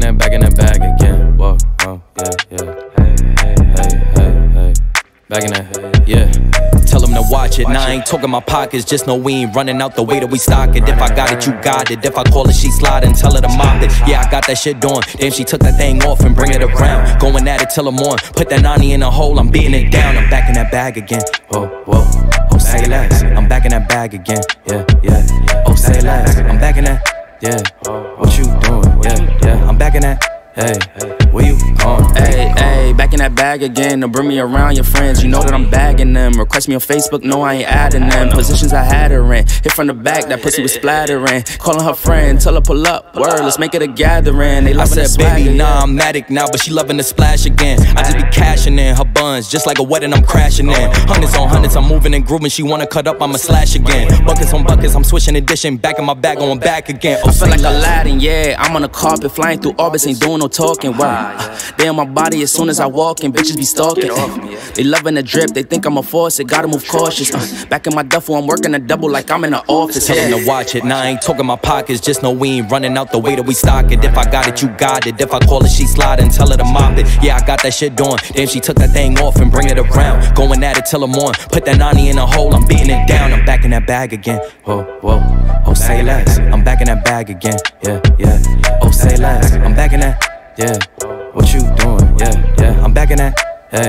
back in that bag again. Whoa, whoa, yeah, yeah. Hey, hey, hey, hey, hey. Back in that, yeah. Tell 'em to watch it. Now I ain't talking my pockets, just know we ain't running out the way that we stock it. If I got it, you got it. If I call it, she sliding. Tell her to mop it. Yeah, I got that shit on. Damn, she took that thing off and bring it around. Going at it till I'm on. Put that 90 in the hole, I'm beating it down. I'm back in that bag again. Whoa, whoa. Oh, say less. I'm back in that bag again. Yeah, yeah. Oh, say less. I'm back in that. Yeah. What you doing? Yeah, yeah. I'm back in that. Hey, where you going? Hey, hey, back in that bag again. Don't bring me around your friends. You know that I'm bagging them. Request me on Facebook, no, I ain't adding them. Positions I had her in. Hit from the back, that pussy was splattering. Calling her friend, tell her pull up. Word, let's make it a gathering. They loving that baby, nah, I'm addict now, but she loving the splash again. I just be cashing in her buns, just like a wedding, I'm crashing in. Hundreds on hundreds, I'm moving and grooving. She wanna cut up, I'ma slash again. Buckets on buckets, I'm switching and dishing. Back in my bag, going back again. Oh, I feel like Aladdin, yeah. I'm on the carpet, flying through orbits, ain't doing no talking, wow. Damn, my body as soon as I walk in, bitches be stalking. They loving the drip, they think I'ma force it, gotta move cautious. Back in my duffel, I'm working a double like I'm in the office. Tell 'em to watch it, now I ain't talking my pockets, just know we ain't running out the way that we stock it. If I got it, you got it. If I call it, she sliding. Tell her to mop it. Yeah, I got that shit on. Damn, she took that thing off and bring it around. Going at it till I'm on. Put that 90 in the hole, I'm beating it down. I'm back in that bag again. Whoa, whoa. Oh, say less. I'm back in that bag again. Yeah, yeah. Oh, say less. I'm back in that. Yeah, what you doing? Yeah, yeah, I'm back in that. Hey,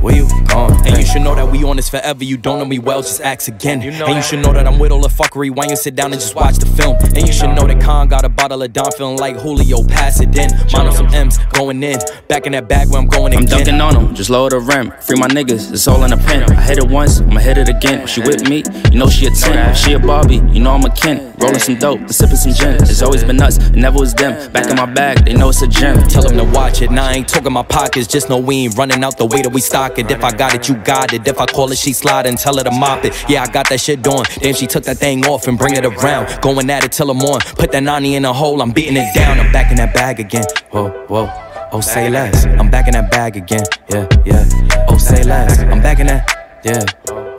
where you going? And you should know that we on this forever. You don't know me well, just ask again. And you should know that I'm with all the fuckery. Why you sit down and just watch the film? And you should know that Khan got a bottle of Don, feeling like Julio, pass it in. Mine on some M's, going in. Back in that bag where I'm going again. I'm dunking on them, just lower the rim. Free my niggas, it's all in a pen. I hit it once, I'ma hit it again. If she with me, you know she a 10. If she a Barbie, you know I'm a Ken. Rolling some dope, and sipping some gin. It's always been us, it never was them. Back in my bag, they know it's a gym. Tell them to watch it, now I ain't talking my pockets. Just know we ain't running out the way that we stock it. If I got it, you got it. If I call it, she sliding. Tell her to mop it. Yeah, I got that shit on. Damn, she took that thing off and bring it around. Going at it till I'm on. Put that 90 in the hole, I'm beating it down. I'm back in that bag again. Whoa, whoa. Oh, say less. I'm back in that bag again. Yeah, yeah. Oh, say less. I'm back in that. Yeah.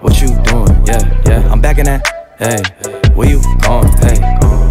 What you doing? Yeah, yeah. I'm back in that. Hey, where you going? Hey.